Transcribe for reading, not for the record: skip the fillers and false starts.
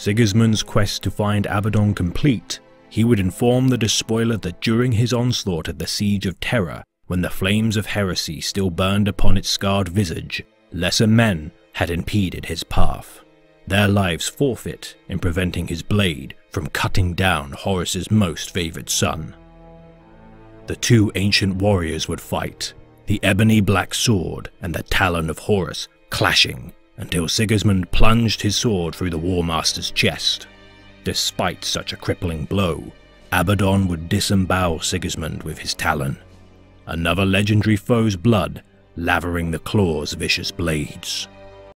Sigismund's quest to find Abaddon complete, he would inform the despoiler that during his onslaught at the Siege of Terror, when the flames of heresy still burned upon its scarred visage, lesser men had impeded his path, their lives forfeit in preventing his blade from cutting down Horus's most favoured son. The two ancient warriors would fight, the ebony black sword and the talon of Horus clashing, until Sigismund plunged his sword through the Warmaster's chest. Despite such a crippling blow, Abaddon would disembowel Sigismund with his talon, another legendary foe's blood lavering the claw's vicious blades.